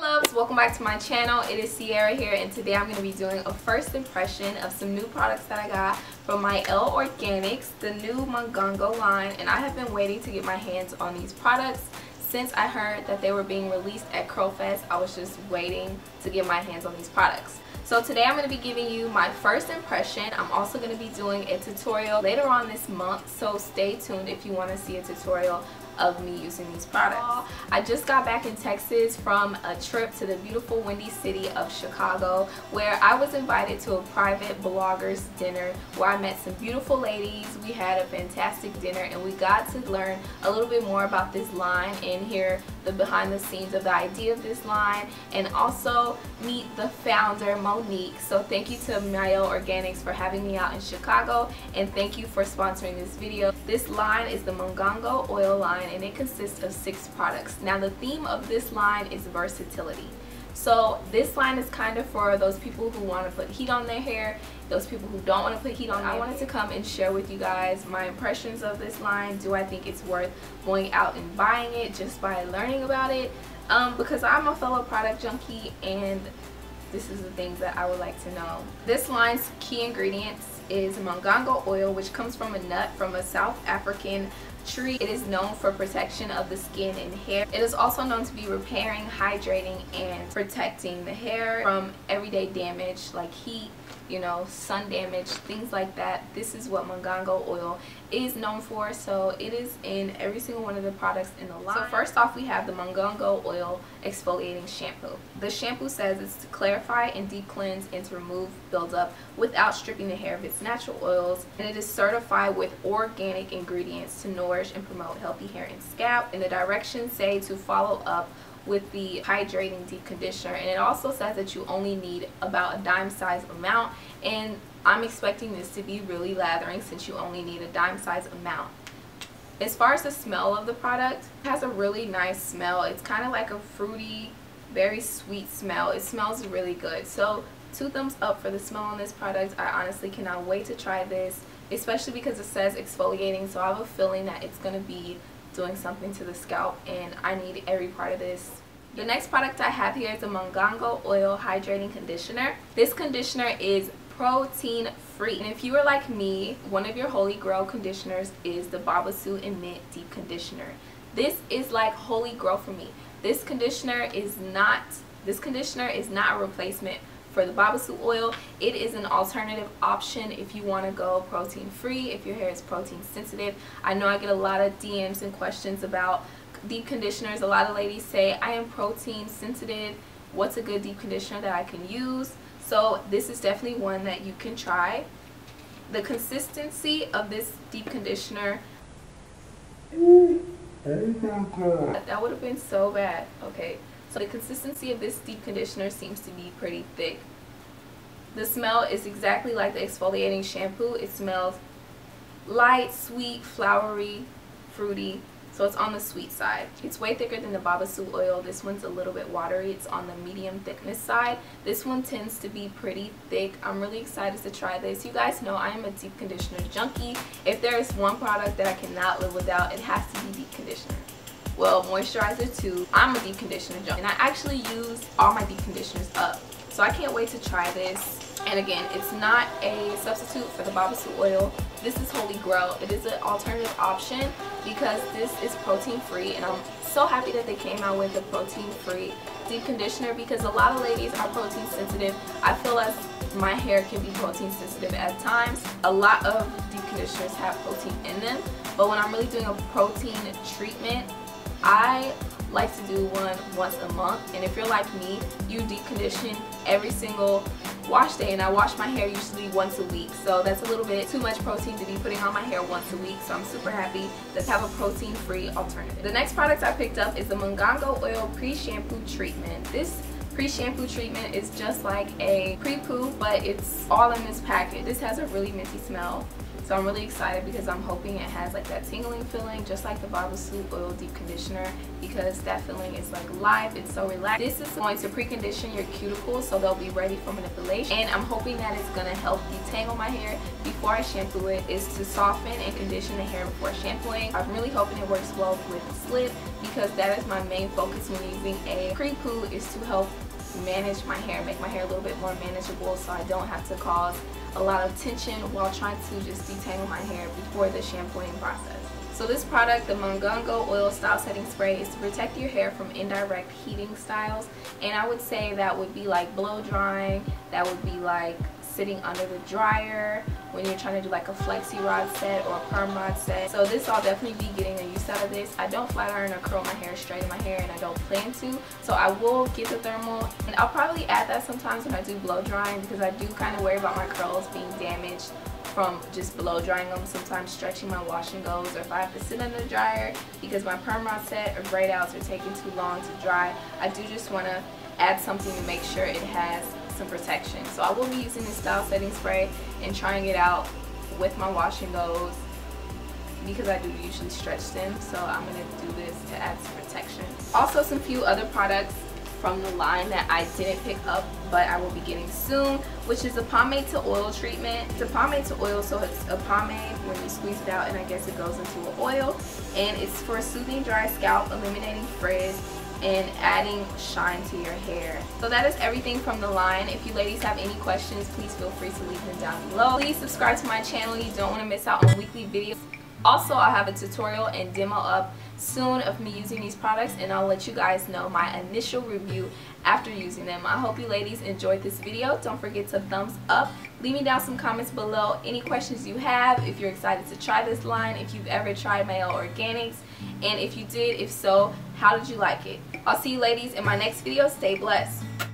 loves, welcome back to my channel. It is Ciara here, and today I'm going to be doing a first impression of some new products that I got from Mielle Organics, the new Mongongo line, and I have been waiting to get my hands on these products since I heard that they were being released at CurlFest. I was just waiting to get my hands on these products. So today I'm going to be giving you my first impression. I'm also going to be doing a tutorial later on this month, so stay tuned if you want to see a tutorial of me using these products. I just got back in Texas from a trip to the beautiful windy city of Chicago, where I was invited to a private bloggers dinner where I met some beautiful ladies. We had a fantastic dinner and we got to learn a little bit more about this line and hear the behind the scenes of the idea of this line, and also meet the founder, Monique. So thank you to Mielle Organics for having me out in Chicago, and thank you for sponsoring this video. This line is the Mongongo oil line, and it consists of 6 products. Now the theme of this line is versatility. So this line is kind of for those people who want to put heat on their hair, those people who don't want to put heat on their hair. I wanted to come and share with you guys my impressions of this line. Do I think it's worth going out and buying it just by learning about it? Because I'm a fellow product junkie, and this is the things that I would like to know. This line's key ingredients is Mongongo oil, which comes from a nut from a South African tree. It is known for protection of the skin and hair. It is also known to be repairing, hydrating, and protecting the hair from everyday damage like heat, you know, sun damage, things like that. This is what Mongongo oil is known for, so it is in every single one of the products in the line. So first off, we have the Mongongo oil exfoliating shampoo. The shampoo says it's to clarify and deep cleanse and to remove buildup without stripping the hair of its natural oils, and it is certified with organic ingredients to nourish and promote healthy hair and scalp. And the directions say to follow up with the hydrating deep conditioner, and it also says that you only need about a dime-size amount, and I'm expecting this to be really lathering since you only need a dime-size amount. As far as the smell of the product, it has a really nice smell. It's kind of like a fruity, very sweet smell. It smells really good. So 2 thumbs up for the smell on this product. I honestly cannot wait to try this, especially because it says exfoliating, so I have a feeling that it's going to be doing something to the scalp, and I need every part of this. The next product I have here is the Mongongo Oil Hydrating Conditioner. This conditioner is protein free, and if you are like me, one of your holy grail conditioners is the Babassu and Mint Deep Conditioner. This is like holy grail for me. This conditioner is not a replacement for the Babassu oil. It is an alternative option if you want to go protein free, if your hair is protein sensitive. I know I get a lot of DMs and questions about deep conditioners. A lot of ladies say, I am protein sensitive, what's a good deep conditioner that I can use? So this is definitely one that you can try. The consistency of this deep conditioner, that would have been so bad. Okay, so the consistency of this deep conditioner seems to be pretty thick. The smell is exactly like the exfoliating shampoo. It smells light, sweet, flowery, fruity, so it's on the sweet side. It's way thicker than the Babassu oil. This one's a little bit watery. It's on the medium thickness side. This one tends to be pretty thick. I'm really excited to try this. You guys know I am a deep conditioner junkie. If there is one product that I cannot live without, it has to be deep conditioner. Well, moisturizer too. I'm a deep conditioner junkie, and I actually used all my deep conditioners up, so I can't wait to try this. And again, it's not a substitute for the Babassu oil. This is holy grail. It is an alternative option because this is protein free, and I'm so happy that they came out with a protein free deep conditioner because a lot of ladies are protein sensitive. I feel as my hair can be protein sensitive at times. A lot of deep conditioners have protein in them, but when I'm really doing a protein treatment, I like to do one once a month. And if you're like me, you deep condition every single wash day, and I wash my hair usually once a week, so that's a little bit too much protein to be putting on my hair once a week, so I'm super happy to have a protein free alternative. The next product I picked up is the Mongongo Oil Pre-Shampoo Treatment. This pre-shampoo treatment is just like a pre-poo, but it's all in this packet. This has a really minty smell. So I'm really excited because I'm hoping it has like that tingling feeling, just like the Babassu Oil Deep Conditioner, because that feeling is like live, it's so relaxed. This is going to precondition your cuticles so they'll be ready for manipulation. And I'm hoping that it's gonna help detangle my hair before I shampoo it, is to soften and condition the hair before shampooing. I'm really hoping it works well with slip, because that is my main focus when using a pre-poo, is to help manage my hair, make my hair a little bit more manageable so I don't have to cause a lot of tension while trying to just detangle my hair before the shampooing process. So this product, the Mongongo Oil Style Setting Spray, is to protect your hair from indirect heating styles, and I would say that would be like blow drying, that would be like sitting under the dryer, when you're trying to do like a flexi rod set or a perm rod set. So this, I'll definitely be getting a use out of this. I don't flat iron or curl my hair, straighten my hair, and I don't plan to. So I will get the thermal, and I'll probably add that sometimes when I do blow drying, because I do kind of worry about my curls being damaged from just blow drying them, sometimes stretching my wash and goes, or if I have to sit under the dryer because my perm rod set or braid outs are taking too long to dry. I do just want to add something to make sure it has some protection. So I will be using this style setting spray and trying it out with my wash and goes, because I do usually stretch them, so I'm going to do this to add some protection. Also, some few other products from the line that I didn't pick up but I will be getting soon, which is a pomade to oil treatment. It's a pomade to oil, so it's a pomade when you squeeze it out and I guess it goes into an oil, and it's for soothing dry scalp, eliminating frizz, and adding shine to your hair. So that is everything from the line. If you ladies have any questions, please feel free to leave them down below. Please subscribe to my channel. You don't want to miss out on weekly videos. Also, I'll have a tutorial and demo up soon of me using these products, and I'll let you guys know my initial review after using them. I hope you ladies enjoyed this video. Don't forget to thumbs up. Leave me down some comments below any questions you have, if you're excited to try this line, if you've ever tried Mielle Organics, and if you did, if so, how did you like it? I'll see you ladies in my next video. Stay blessed.